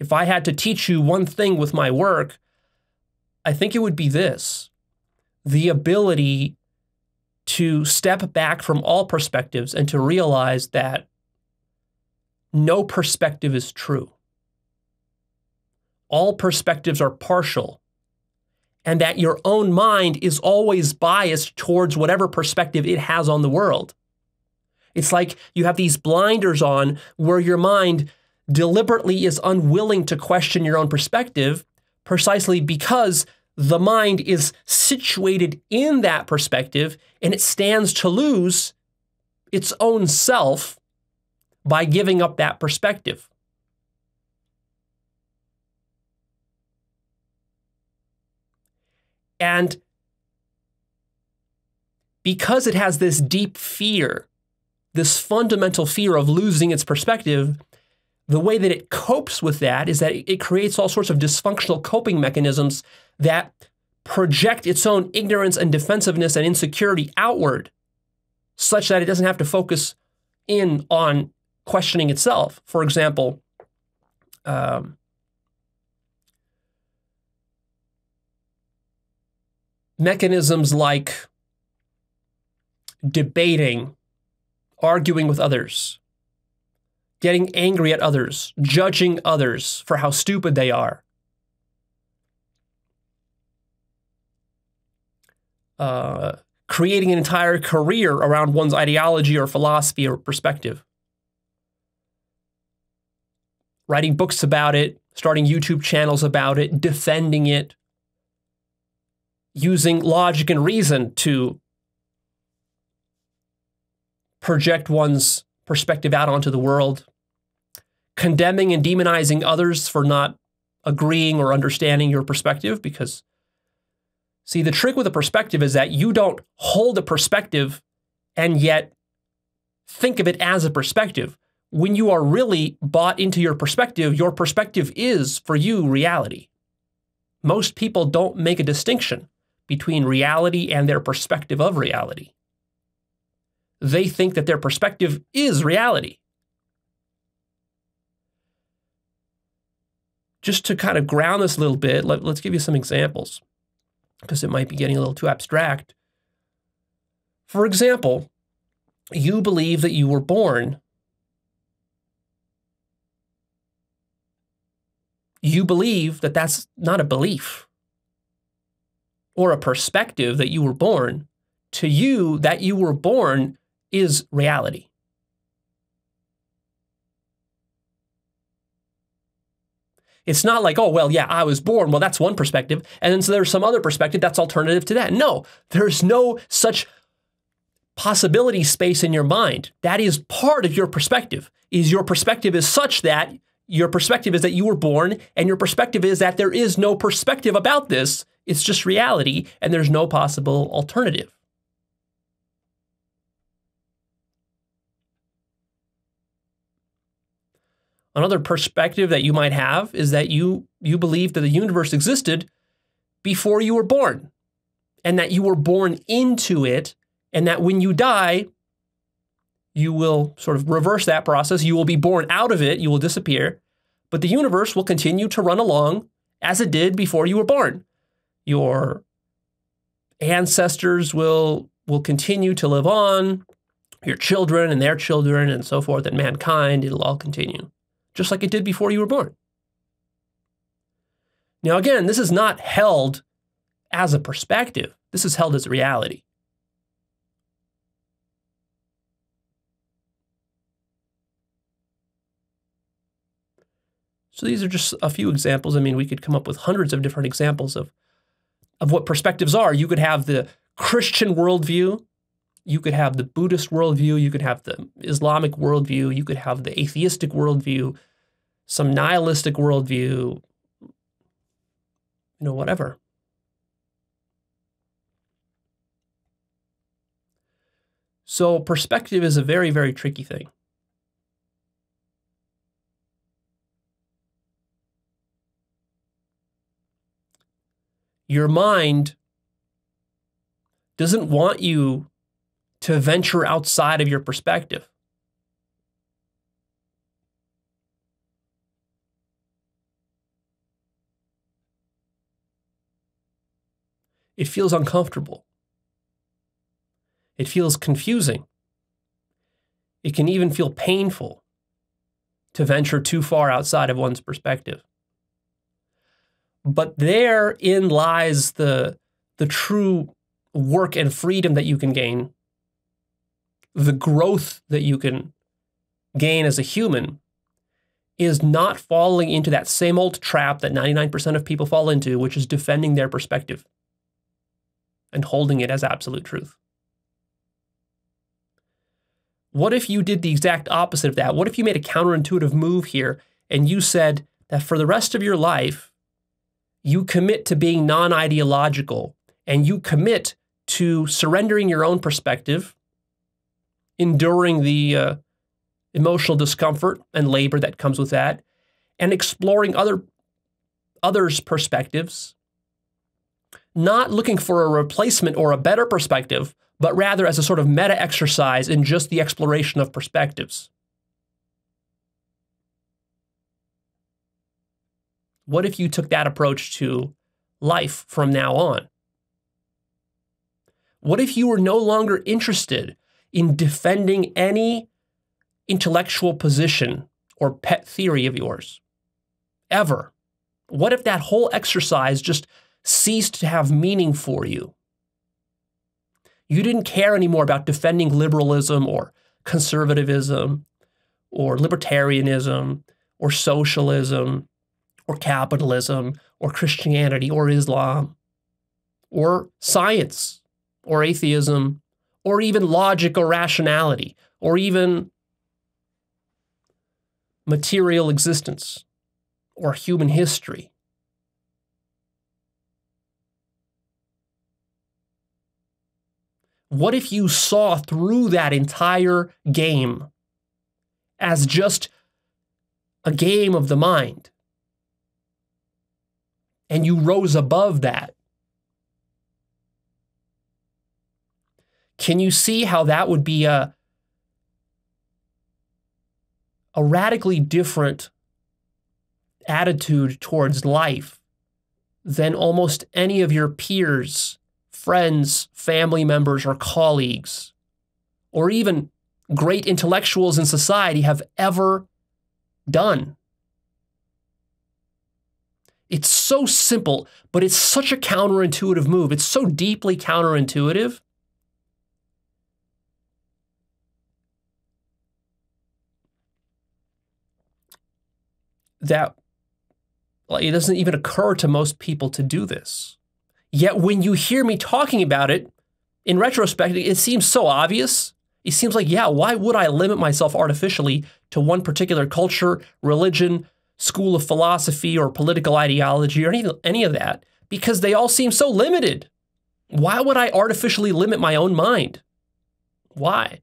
If I had to teach you one thing with my work, I think it would be this: the ability to step back from all perspectives and to realize that no perspective is true. All perspectives are partial, and that your own mind is always biased towards whatever perspective it has on the world. It's like you have these blinders on where your mind deliberately is unwilling to question your own perspective, precisely because the mind is situated in that perspective and it stands to lose its own self by giving up that perspective. And because it has this deep fear, this fundamental fear of losing its perspective, the way that it copes with that is that it creates all sorts of dysfunctional coping mechanisms that project its own ignorance and defensiveness and insecurity outward, such that it doesn't have to focus in on questioning itself. For example, mechanisms like debating, arguing with others, getting angry at others, judging others for how stupid they are. Creating an entire career around one's ideology or philosophy or perspective. Writing books about it, starting YouTube channels about it, defending it, using logic and reason to project one's perspective out onto the world, condemning and demonizing others for not agreeing or understanding your perspective. Because, see, the trick with a perspective is that you don't hold a perspective and yet think of it as a perspective. When you are really bought into your perspective is, for you, reality. Most people don't make a distinction between reality and their perspective of reality. They think that their perspective is reality. Just to kind of ground this a little bit, let's give you some examples, because it might be getting a little too abstract. For example, you believe that you were born. You believe that that's not a belief or a perspective that you were born. To you, that you were born is reality. It's not like, oh, well, yeah, I was born. Well, that's one perspective. And then so there's some other perspective that's alternative to that. No, there's no such possibility space in your mind. That is part of your perspective. Is your perspective is such that your perspective is that you were born, and your perspective is that there is no perspective about this. It's just reality, and there's no possible alternative. Another perspective that you might have is that you believe that the universe existed before you were born, and that you were born into it, and that when you die, you will sort of reverse that process. You will be born out of it. You will disappear, but the universe will continue to run along as it did before you were born. Your ancestors will continue to live on, your children and their children and so forth, and mankind, it'll all continue, just like it did before you were born. Now, again, this is not held as a perspective. This is held as reality. So these are just a few examples. I mean, we could come up with hundreds of different examples of what perspectives are. You could have the Christian worldview. You could have the Buddhist worldview. You could have the Islamic worldview. You could have the atheistic worldview, some nihilistic worldview, you know, whatever. So perspective is a very, very tricky thing. Your mind doesn't want you to venture outside of your perspective. It feels uncomfortable. It feels confusing. It can even feel painful to venture too far outside of one's perspective. But therein lies the true work and freedom that you can gain, the growth that you can gain as a human, is not falling into that same old trap that 99% of people fall into, which is defending their perspective and holding it as absolute truth. What if you did the exact opposite of that? What if you made a counterintuitive move here and you said that for the rest of your life, you commit to being non-ideological and you commit to surrendering your own perspective, enduring the emotional discomfort and labor that comes with that, and exploring others' perspectives, not looking for a replacement or a better perspective, but rather as a sort of meta exercise in just the exploration of perspectives. What if you took that approach to life from now on? What if you were no longer interested in defending any intellectual position or pet theory of yours, ever? What if that whole exercise just ceased to have meaning for you? You didn't care anymore about defending liberalism or conservatism or libertarianism or socialism or capitalism or Christianity or Islam or science or atheism or even logic or rationality or even material existence or human history. What if you saw through that entire game as just a game of the mind, and you rose above that? Can you see how that would be a radically different attitude towards life than almost any of your peers, friends, family members, or colleagues, or even great intellectuals in society have ever done? It's so simple, but it's such a counterintuitive move. It's so deeply counterintuitive. That, like, it doesn't even occur to most people to do this. Yet when you hear me talking about it, in retrospect, it seems so obvious. It seems like, yeah, why would I limit myself artificially to one particular culture, religion, school of philosophy, or political ideology, or any of that? Because they all seem so limited. Why would I artificially limit my own mind? Why?